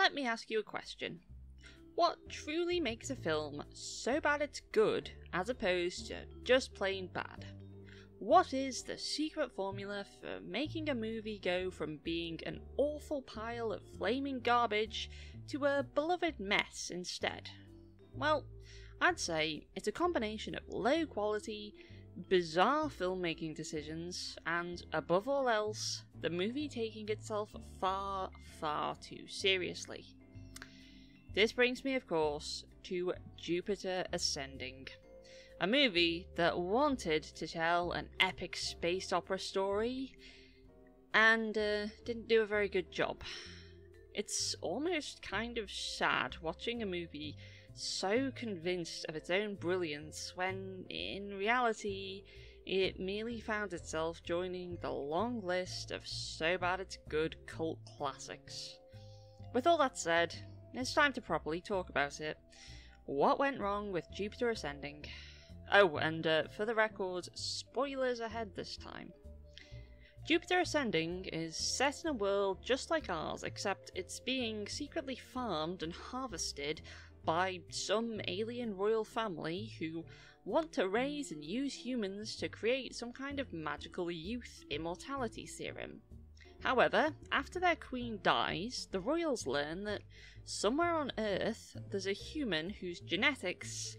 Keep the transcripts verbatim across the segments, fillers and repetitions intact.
let me ask you a question. What truly makes a film so bad it's good, as opposed to just plain bad? What is the secret formula for making a movie go from being an awful pile of flaming garbage to a beloved mess instead? Well, I'd say it's a combination of low quality, bizarre filmmaking decisions, and above all else, the movie taking itself far, far too seriously. This brings me, of course, to Jupiter Ascending, a movie that wanted to tell an epic space opera story, and uh, didn't do a very good job. It's almost kind of sad watching a movie so convinced of its own brilliance when, in reality, it merely found itself joining the long list of so bad it's good cult classics. With all that said, it's time to properly talk about it. What went wrong with Jupiter Ascending? Oh, and uh, for the record, spoilers ahead this time. Jupiter Ascending is set in a world just like ours, except it's being secretly farmed and harvested by some alien royal family who want to raise and use humans to create some kind of magical youth immortality serum. However, after their queen dies, the royals learn that somewhere on Earth there's a human whose genetics,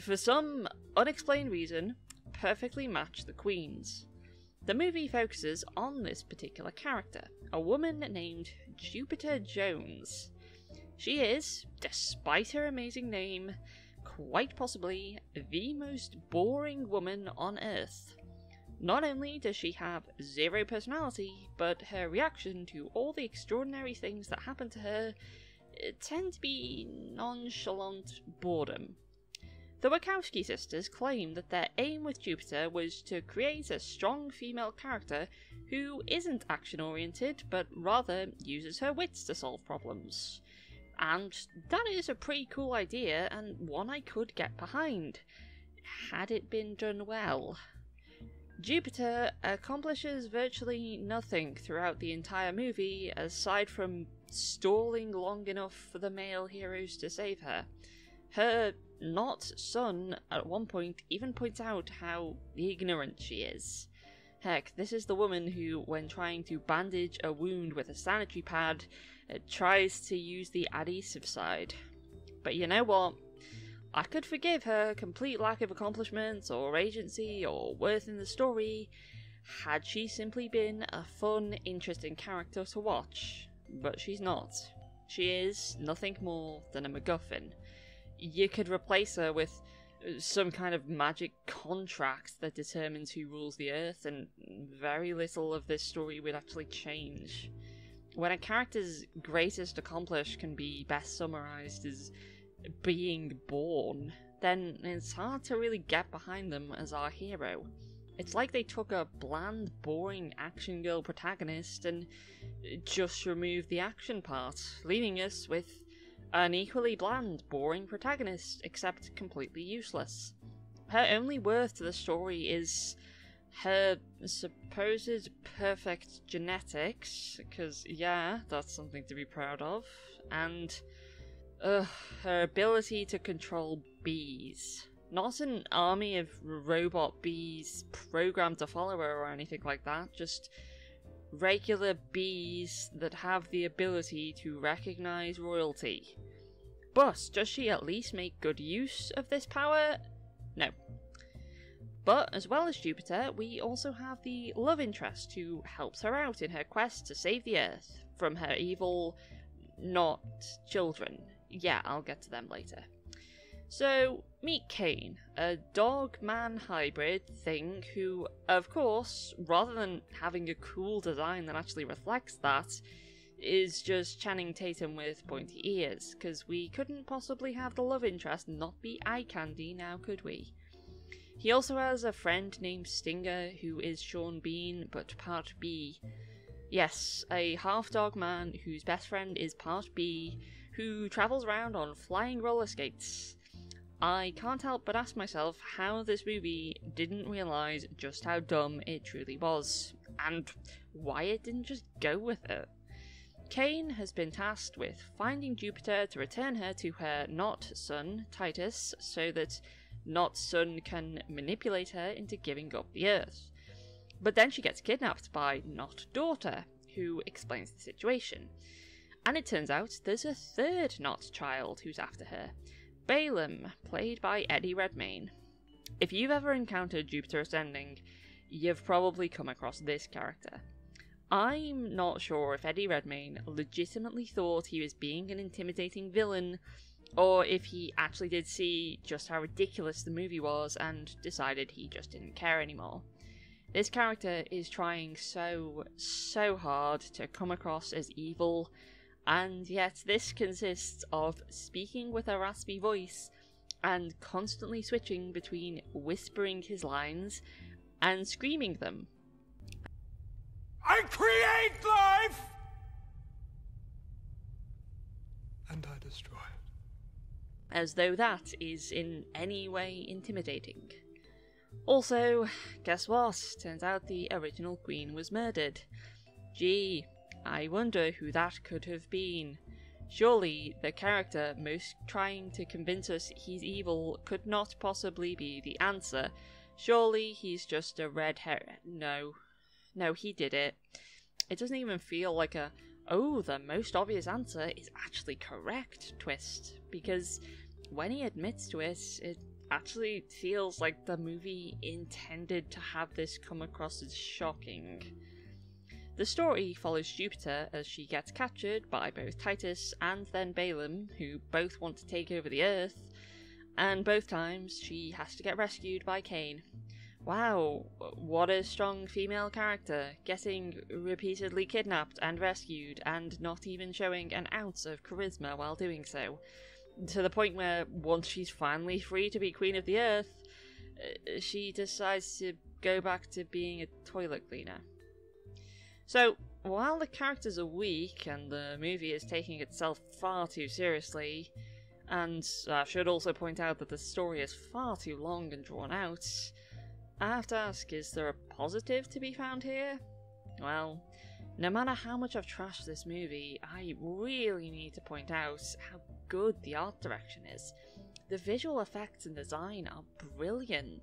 for some unexplained reason, perfectly match the queen's. The movie focuses on this particular character, a woman named Jupiter Jones. She is, despite her amazing name, quite possibly the most boring woman on Earth. Not only does she have zero personality, but her reaction to all the extraordinary things that happen to her tend to be nonchalant boredom. The Wachowski sisters claim that their aim with Jupiter was to create a strong female character who isn't action-oriented, but rather uses her wits to solve problems. And that is a pretty cool idea, and one I could get behind, had it been done well. Jupiter accomplishes virtually nothing throughout the entire movie, aside from stalling long enough for the male heroes to save her. Her not-son at one point even points out how ignorant she is. Heck, this is the woman who, when trying to bandage a wound with a sanitary pad, tries to use the adhesive side. But you know what? I could forgive her complete lack of accomplishments or agency or worth in the story, had she simply been a fun, interesting character to watch. But she's not. She is nothing more than a MacGuffin. You could replace her with some kind of magic contract that determines who rules the Earth, and very little of this story would actually change. When a character's greatest accomplishment can be best summarised as being born, then it's hard to really get behind them as our hero. It's like they took a bland, boring action girl protagonist and just removed the action part, leaving us with an equally bland, boring protagonist, except completely useless. Her only worth to the story is her supposed perfect genetics, because yeah, that's something to be proud of, and uh, her ability to control bees. Not an army of robot bees programmed to follow her or anything like that, just regular bees that have the ability to recognize royalty. But does she at least make good use of this power? No. But as well as Jupiter, we also have the love interest who helps her out in her quest to save the Earth from her evil, not children. Yeah, I'll get to them later. So, meet Kane, a dog-man hybrid thing who, of course, rather than having a cool design that actually reflects that, is just Channing Tatum with pointy ears, because we couldn't possibly have the love interest not be eye candy now, could we? He also has a friend named Stinger, who is Sean Bean, but part B. Yes, a half-dog man whose best friend is part B, who travels around on flying roller skates. I can't help but ask myself how this movie didn't realise just how dumb it truly was, and why it didn't just go with it. Kane has been tasked with finding Jupiter to return her to her not-son, Titus, so that not-son can manipulate her into giving up the Earth. But then she gets kidnapped by not-daughter, who explains the situation. And it turns out there's a third not-child who's after her, Balaam, played by Eddie Redmayne. If you've ever encountered Jupiter Ascending, you've probably come across this character. I'm not sure if Eddie Redmayne legitimately thought he was being an intimidating villain, or if he actually did see just how ridiculous the movie was and decided he just didn't care anymore. This character is trying so, so hard to come across as evil, and yet this consists of speaking with a raspy voice and constantly switching between whispering his lines and screaming them. I create life! And I destroy it. As though that is in any way intimidating. Also, guess what? Turns out the original queen was murdered. Gee, I wonder who that could have been. Surely the character most trying to convince us he's evil could not possibly be the answer. Surely he's just a red herring. No. No, he did it. It doesn't even feel like a, oh, the most obvious answer is actually correct twist, because when he admits to it, it actually feels like the movie intended to have this come across as shocking. The story follows Jupiter as she gets captured by both Titus and then Balaam, who both want to take over the Earth, and both times she has to get rescued by Kane. Wow, what a strong female character, getting repeatedly kidnapped and rescued and not even showing an ounce of charisma while doing so. To the point where, once she's finally free to be Queen of the Earth, she decides to go back to being a toilet cleaner. So, while the characters are weak and the movie is taking itself far too seriously, and I should also point out that the story is far too long and drawn out, I have to ask, is there a positive to be found here? Well, no matter how much I've trashed this movie, I really need to point out how good the art direction is. The visual effects and design are brilliant.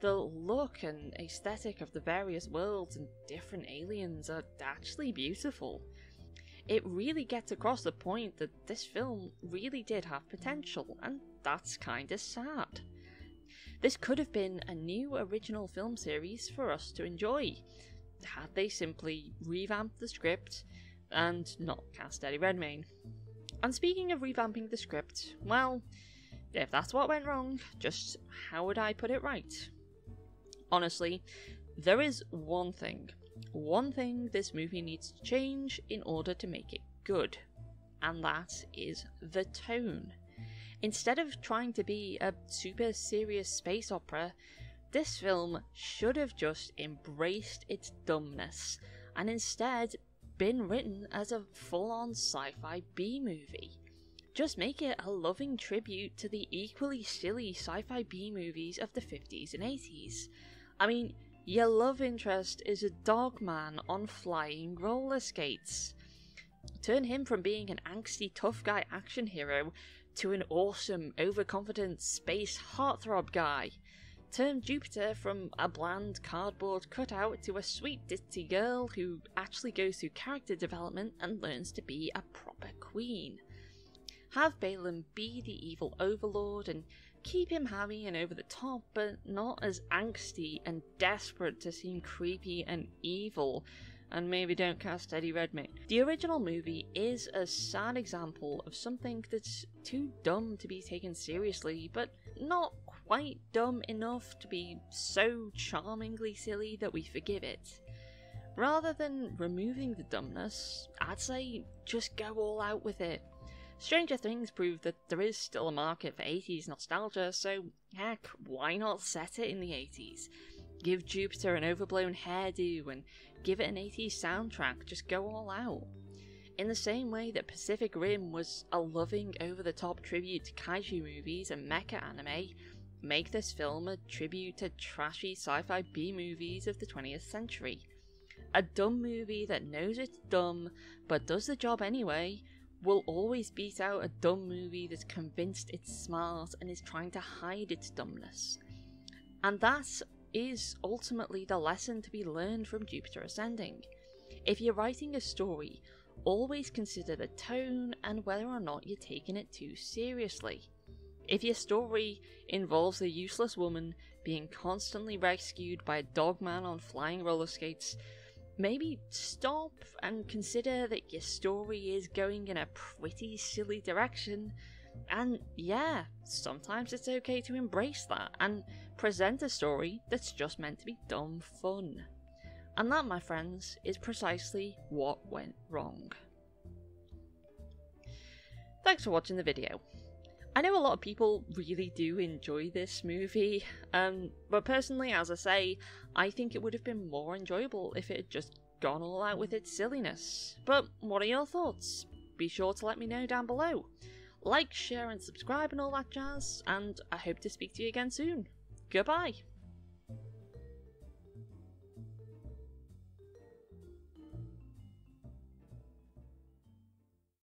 The look and aesthetic of the various worlds and different aliens are actually beautiful. It really gets across the point that this film really did have potential, and that's kinda sad. This could have been a new original film series for us to enjoy, had they simply revamped the script and not cast Eddie Redmayne. And speaking of revamping the script, well, if that's what went wrong, just how would I put it right? Honestly, there is one thing, one thing this movie needs to change in order to make it good, and that is the tone. Instead of trying to be a super serious space opera, this film should have just embraced its dumbness, and instead been written as a full-on sci-fi B-movie. Just make it a loving tribute to the equally silly sci-fi B-movies of the fifties and eighties. I mean, your love interest is a dog man on flying roller skates. Turn him from being an angsty tough guy action hero to an awesome, overconfident space heartthrob guy. Turn Jupiter from a bland cardboard cutout to a sweet ditzy girl who actually goes through character development and learns to be a proper queen. Have Balaam be the evil overlord and keep him happy and over the top, but not as angsty and desperate to seem creepy and evil. And maybe don't cast Eddie Redmayne. The original movie is a sad example of something that's too dumb to be taken seriously, but not quite dumb enough to be so charmingly silly that we forgive it. Rather than removing the dumbness, I'd say just go all out with it. Stranger Things proved that there is still a market for eighties nostalgia, so heck, why not set it in the eighties? Give Jupiter an overblown hairdo and give it an eighties soundtrack, just go all out. In the same way that Pacific Rim was a loving over-the-top tribute to kaiju movies and mecha anime, make this film a tribute to trashy sci-fi B-movies of the twentieth century. A dumb movie that knows it's dumb but does the job anyway will always beat out a dumb movie that's convinced it's smart and is trying to hide its dumbness. And that is ultimately the lesson to be learned from Jupiter Ascending. If you're writing a story, always consider the tone and whether or not you're taking it too seriously. If your story involves a useless woman being constantly rescued by a dog man on flying roller skates, maybe stop and consider that your story is going in a pretty silly direction, and yeah, sometimes it's okay to embrace that and present a story that's just meant to be dumb fun. And that, my friends, is precisely what went wrong. Thanks for watching the video. I know a lot of people really do enjoy this movie, um, but personally, as I say, I think it would have been more enjoyable if it had just gone all out with its silliness. But what are your thoughts? Be sure to let me know down below. Like, share and subscribe and all that jazz, and I hope to speak to you again soon. Goodbye!